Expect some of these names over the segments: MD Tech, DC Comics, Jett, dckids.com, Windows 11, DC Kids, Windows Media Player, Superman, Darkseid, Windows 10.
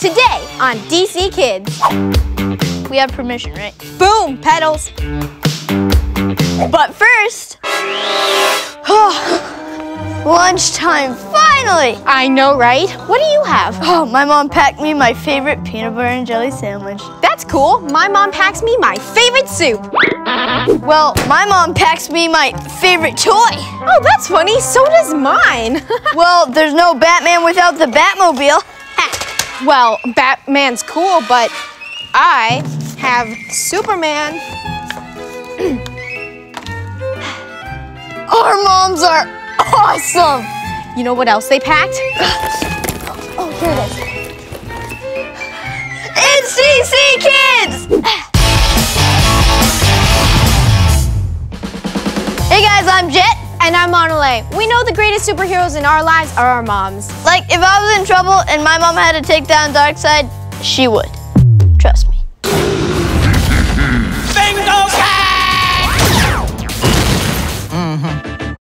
Today on DC Kids. We have permission, right? Boom, pedals. But first, lunchtime, finally. I know, right? What do you have? Oh, my mom packed me my favorite peanut butter and jelly sandwich. That's cool. My mom packs me my favorite soup. Well, my mom packs me my favorite toy. Oh, that's funny. So does mine. Well, there's no Batman without the Batmobile. Well, Batman's cool, but I have Superman. Our moms are awesome. You know what else they packed? Oh, here it is. It's DC Kids! Hey guys, I'm Jet. And I'm Monolay. We know the greatest superheroes in our lives are our moms. Like, if I was in trouble and my mom had to take down Darkseid, she would. Trust me.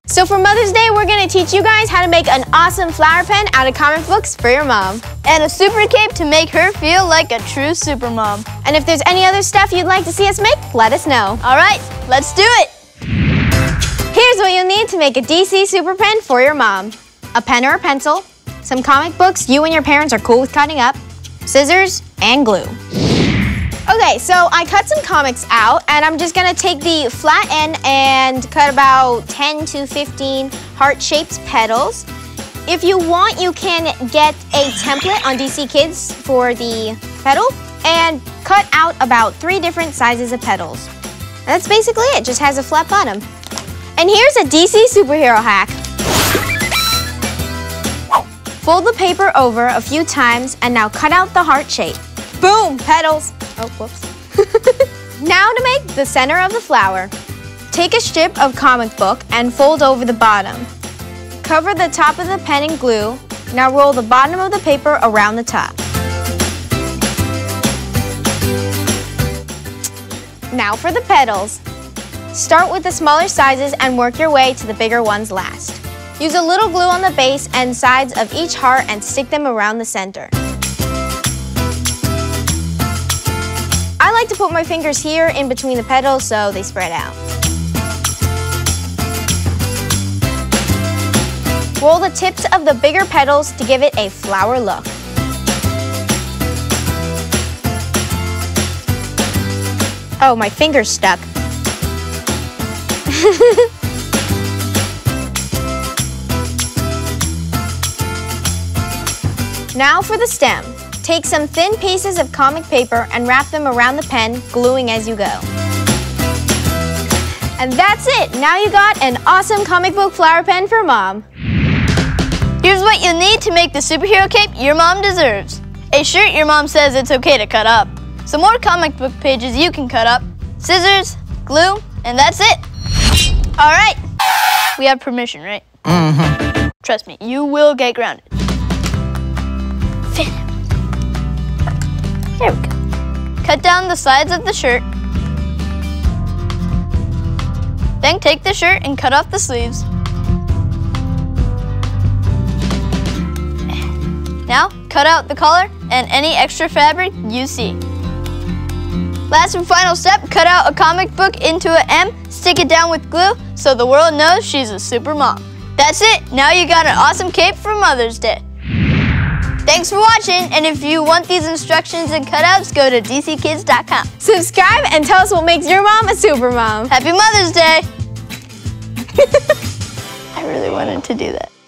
So for Mother's Day, we're gonna teach you guys how to make an awesome flower pen out of comic books for your mom. And a super cape to make her feel like a true super mom. And if there's any other stuff you'd like to see us make, let us know. All right, let's do it. Here's what you'll need to make a DC super pen for your mom. A pen or a pencil, some comic books you and your parents are cool with cutting up, scissors, and glue. Okay, so I cut some comics out, and I'm just gonna take the flat end and cut about 10 to 15 heart-shaped petals. If you want, you can get a template on DC Kids for the petal, and cut out about 3 different sizes of petals. And that's basically it, just has a flat bottom. And here's a DC superhero hack. Fold the paper over a few times and now cut out the heart shape. Boom, petals. Oh, whoops. Now to make the center of the flower. Take a strip of comic book and fold over the bottom. Cover the top of the pen in glue. Now roll the bottom of the paper around the top. Now for the petals. Start with the smaller sizes and work your way to the bigger ones last. Use a little glue on the base and sides of each heart and stick them around the center. I like to put my fingers here in between the petals so they spread out. Roll the tips of the bigger petals to give it a flower look. Oh, my finger's stuck. Now for the stem. Take some thin pieces of comic paper and wrap them around the pen, gluing as you go. And that's it! Now you got an awesome comic book flower pen for mom. Here's what you'll need to make the superhero cape your mom deserves. A shirt your mom says it's okay to cut up. Some more comic book pages you can cut up. Scissors, glue, and that's it. All right, we have permission, right? Mm-hmm. Trust me, you will get grounded. Finish. There we go. Cut down the sides of the shirt. Then take the shirt and cut off the sleeves. Now, cut out the collar and any extra fabric you see. Last and final step, cut out a comic book into an M, stick it down with glue so the world knows she's a super mom. That's it, now you got an awesome cape for Mother's Day. Thanks for watching, and if you want these instructions and cutouts, go to dckids.com. Subscribe and tell us what makes your mom a super mom. Happy Mother's Day. I really wanted to do that.